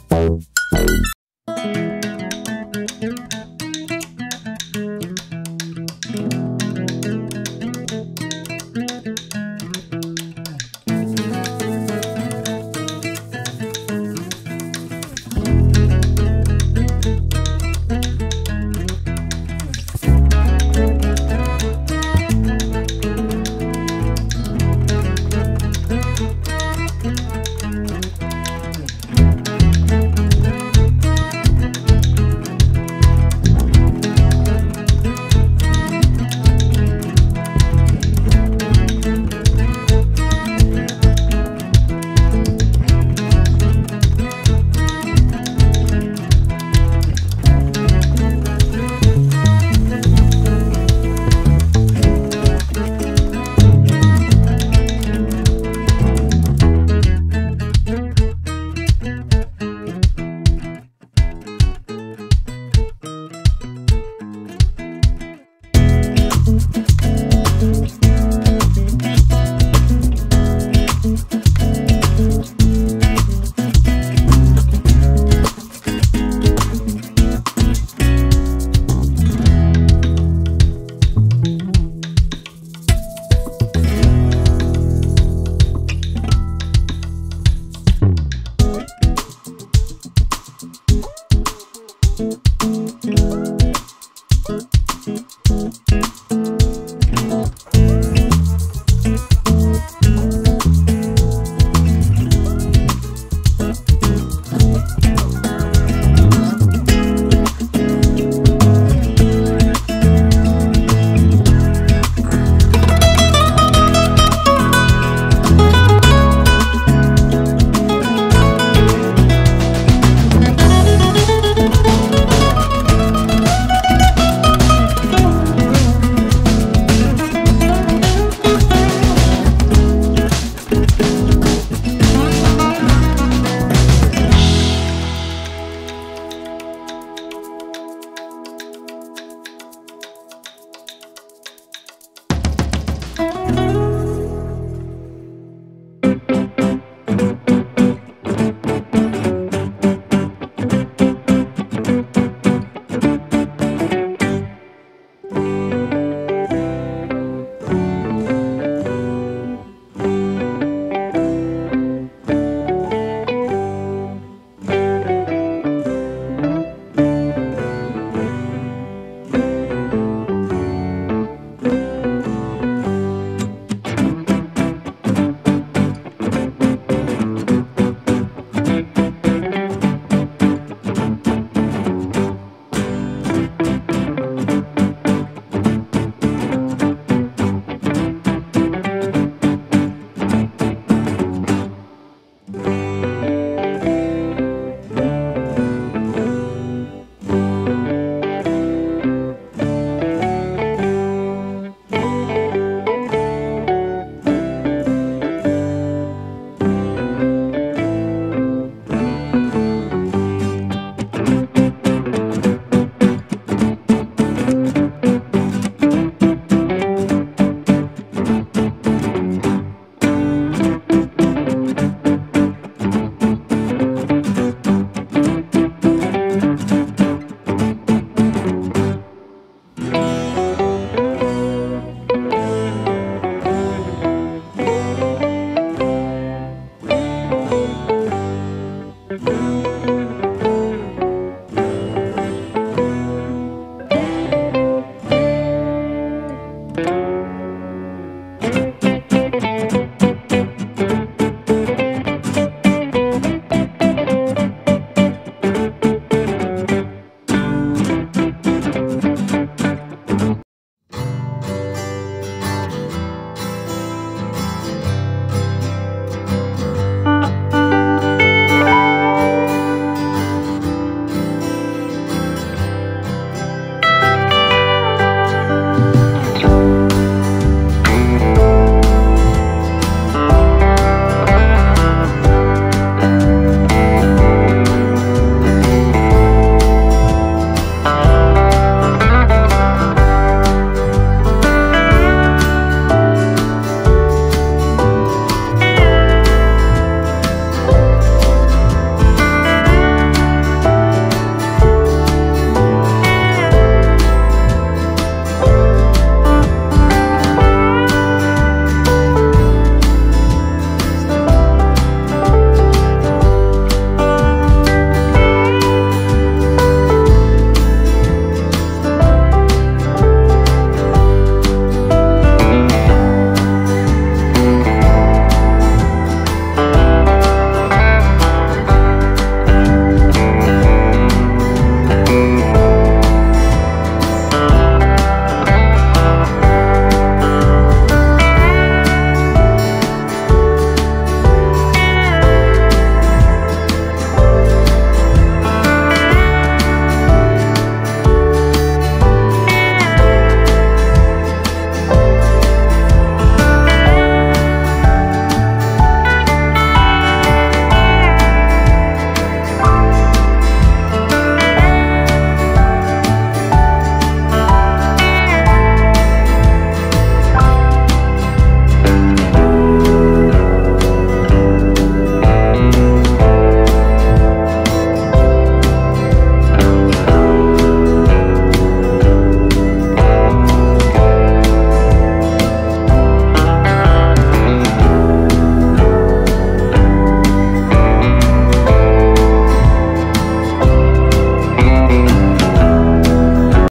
Bye.